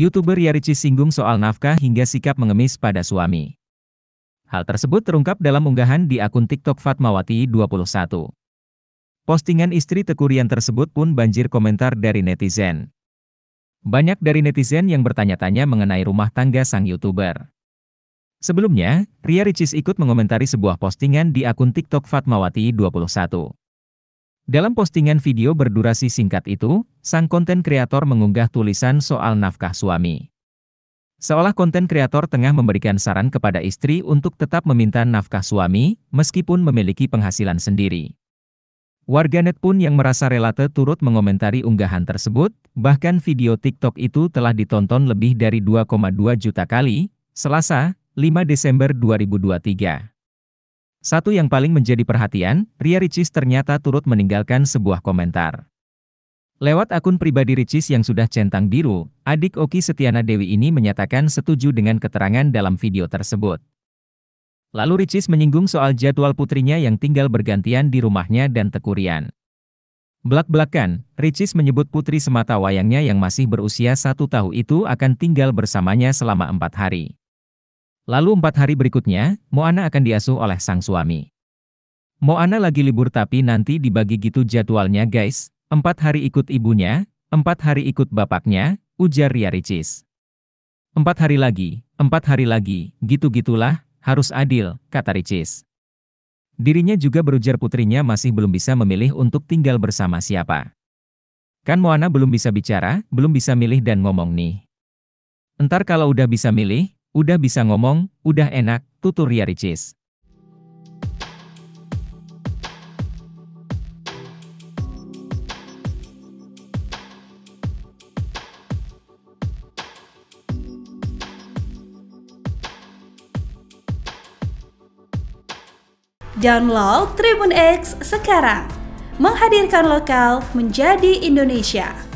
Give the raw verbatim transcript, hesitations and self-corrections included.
YouTuber Ria Ricis singgung soal nafkah hingga sikap mengemis pada suami. Hal tersebut terungkap dalam unggahan di akun TikTok Fatmawati dua puluh satu. Postingan istri Teuku Ryan tersebut pun banjir komentar dari netizen. Banyak dari netizen yang bertanya-tanya mengenai rumah tangga sang YouTuber. Sebelumnya, Ria Ricis ikut mengomentari sebuah postingan di akun TikTok Fatmawati dua puluh satu. Dalam postingan video berdurasi singkat itu, sang konten kreator mengunggah tulisan soal nafkah suami. Seolah konten kreator tengah memberikan saran kepada istri untuk tetap meminta nafkah suami, meskipun memiliki penghasilan sendiri. Warganet pun yang merasa relate turut mengomentari unggahan tersebut, bahkan video TikTok itu telah ditonton lebih dari dua koma dua juta kali, Selasa, lima Desember dua ribu dua puluh tiga. Satu yang paling menjadi perhatian, Ria Ricis ternyata turut meninggalkan sebuah komentar. Lewat akun pribadi Ricis yang sudah centang biru, adik Oki Setiana Dewi ini menyatakan setuju dengan keterangan dalam video tersebut. Lalu Ricis menyinggung soal jadwal putrinya yang tinggal bergantian di rumahnya dan Teuku Ryan. Belak-belakan, Ricis menyebut putri semata wayangnya yang masih berusia satu tahun itu akan tinggal bersamanya selama empat hari. Lalu empat hari berikutnya, Moana akan diasuh oleh sang suami. Moana lagi libur tapi nanti dibagi gitu jadwalnya guys, empat hari ikut ibunya, empat hari ikut bapaknya, ujar Ria Ricis. Empat hari lagi, empat hari lagi, gitu-gitulah, harus adil, kata Ricis. Dirinya juga berujar putrinya masih belum bisa memilih untuk tinggal bersama siapa. Kan Moana belum bisa bicara, belum bisa milih dan ngomong nih. Entar kalau udah bisa milih, udah bisa ngomong, udah enak, tutur Ria Ricis. Download Tribun X sekarang, menghadirkan lokal menjadi Indonesia.